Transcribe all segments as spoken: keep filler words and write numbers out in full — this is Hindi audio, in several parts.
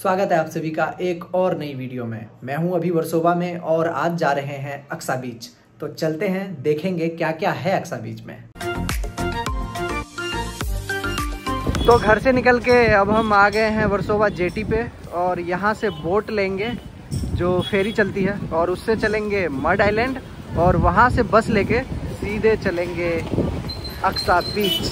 स्वागत है आप सभी का एक और नई वीडियो में। मैं हूं अभी वर्सोवा में और आज जा रहे हैं अक्सा बीच। तो चलते हैं, देखेंगे क्या क्या है अक्सा बीच में। तो घर से निकल के अब हम आ गए हैं वर्सोवा जेटी पे और यहाँ से बोट लेंगे जो फेरी चलती है और उससे चलेंगे मड आइलैंड और वहाँ से बस लेके सीधे चलेंगे अक्सा बीच।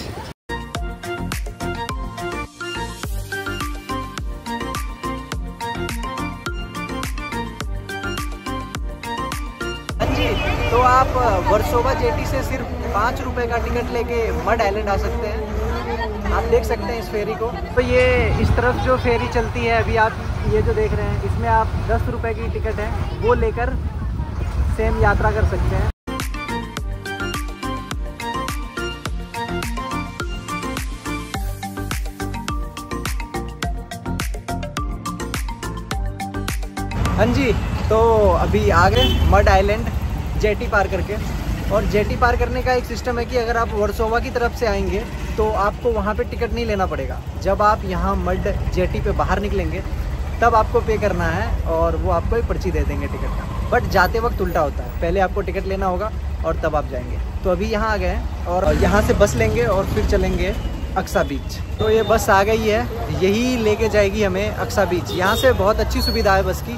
तो आप वर्सोवा जेटी से सिर्फ पाँच रुपए का टिकट लेके मड आइलैंड आ सकते हैं। आप देख सकते हैं इस फेरी को। तो ये इस तरफ जो फेरी चलती है, अभी आप ये जो देख रहे हैं, इसमें आप दस रुपए की टिकट है वो लेकर सेम यात्रा कर सकते हैं। हाँ जी, तो अभी आ गए मड आइलैंड जेटी पार करके। और जेटी पार करने का एक सिस्टम है कि अगर आप वर्सोवा की तरफ से आएंगे तो आपको वहाँ पे टिकट नहीं लेना पड़ेगा। जब आप यहाँ मड जेटी पे बाहर निकलेंगे तब आपको पे करना है और वो आपको एक पर्ची दे देंगे टिकट का। बट जाते वक्त उल्टा होता है, पहले आपको टिकट लेना होगा और तब आप जाएंगे। तो अभी यहाँ आ गए हैं और यहाँ से बस लेंगे और फिर चलेंगे अक्सा बीच। तो ये बस आ गई है, यही लेके जाएगी हमें अक्सा बीच। यहाँ से बहुत अच्छी सुविधा है बस की।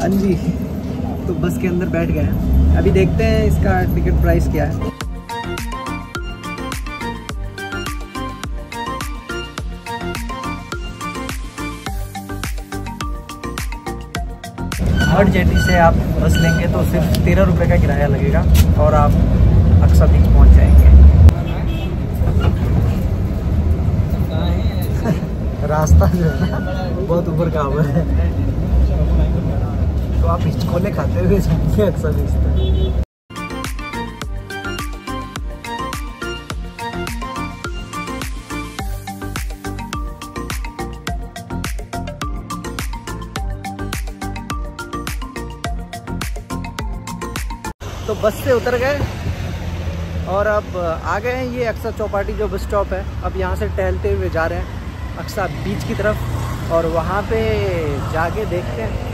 हाँ जी, तो बस के अंदर बैठ गए हैं। अभी देखते हैं इसका टिकट प्राइस क्या है। मड जेटी से आप बस लेंगे तो सिर्फ तेरह रुपये का किराया लगेगा और आप अक्सा बीच पहुंच जाएंगे। रास्ता जो है ना बहुत ऊपर का हुआ है, तो आप हिचकोले खाते हुए जाएंगे अक्सा बीच तक। तो बस से उतर गए और अब आ गए हैं ये अक्सा चौपाटी जो बस स्टॉप है। अब यहाँ से टहलते हुए जा रहे हैं अक्सा बीच की तरफ और वहाँ पे जाके देखते हैं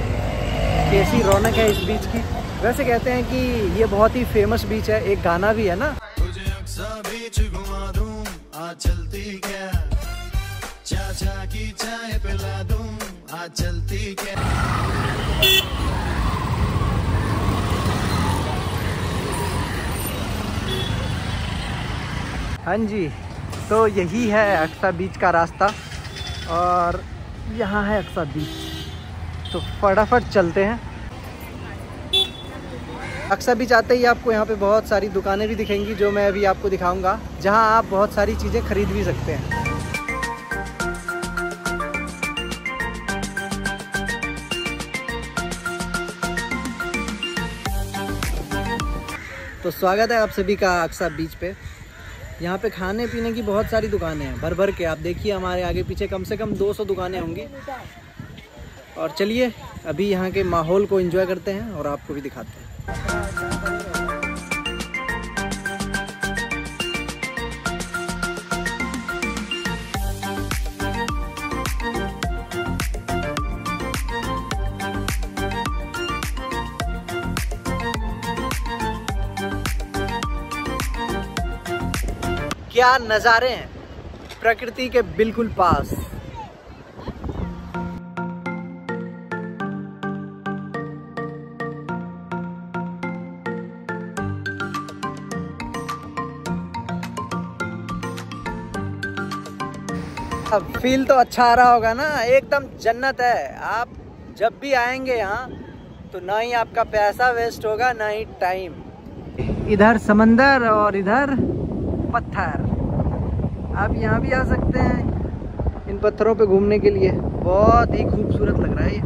कैसी रौनक है इस बीच की। वैसे कहते हैं कि ये बहुत ही फेमस बीच है, एक गाना भी है ना, तुझे अक्सा बीच घुमा दूं आज चलती क्या, चाचा की चाय पिला दूं आज चलती क्या। हाँ जी, तो यही है अक्सा बीच का रास्ता और यहाँ है अक्सा बीच। तो फटाफट चलते हैं। अक्सा बीच आते ही आपको यहाँ पे बहुत सारी दुकानें भी दिखेंगी जो मैं अभी आपको दिखाऊंगा, जहाँ आप बहुत सारी चीज़ें खरीद भी सकते हैं। तो स्वागत है आप सभी का अक्सा बीच पे। यहाँ पे खाने पीने की बहुत सारी दुकानें हैं भर भर के। आप देखिए हमारे आगे पीछे कम से कम दो सौ दुकानें होंगी। और चलिए अभी यहाँ के माहौल को एंजॉय करते हैं और आपको भी दिखाते हैं। क्या नज़ारे हैं, प्रकृति के बिल्कुल पास। फील तो अच्छा आ रहा होगा ना, एकदम जन्नत है। आप जब भी आएंगे यहाँ तो ना ही आपका पैसा वेस्ट होगा ना ही टाइम। इधर समंदर और इधर पत्थर। आप यहाँ भी आ सकते हैं इन पत्थरों पे घूमने के लिए, बहुत ही खूबसूरत लग रहा है ये।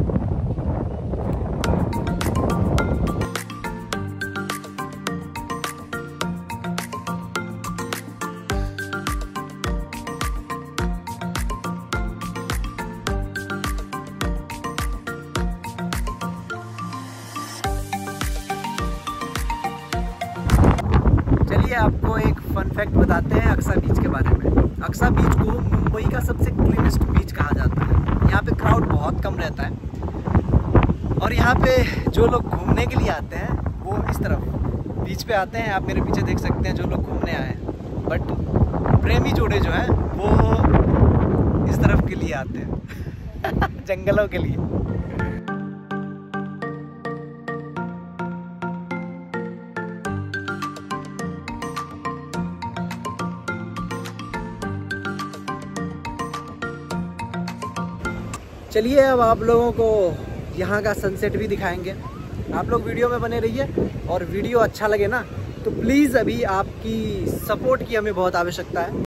आपको एक फन फैक्ट बताते हैं अक्सा बीच के बारे में। अक्सा बीच को मुंबई का सबसे क्लीनेस्ट बीच कहा जाता है। यहाँ पे क्राउड बहुत कम रहता है और यहाँ पे जो लोग घूमने के लिए आते हैं वो इस तरफ बीच पे आते हैं। आप मेरे पीछे देख सकते हैं जो लोग घूमने आए हैं, बट प्रेमी जोड़े जो हैं वो इस तरफ के लिए आते हैं जंगलों के लिए। चलिए अब आप लोगों को यहाँ का सनसेट भी दिखाएंगे। आप लोग वीडियो में बने रहिए और वीडियो अच्छा लगे ना तो प्लीज़, अभी आपकी सपोर्ट की हमें बहुत आवश्यकता है।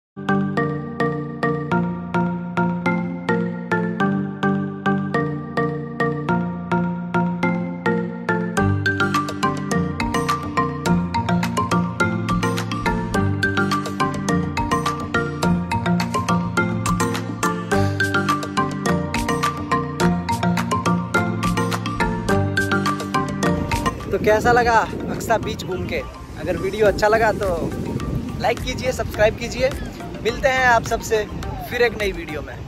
तो कैसा लगा अक्सा बीच घूम के? अगर वीडियो अच्छा लगा तो लाइक कीजिए, सब्सक्राइब कीजिए। मिलते हैं आप सबसे फिर एक नई वीडियो में।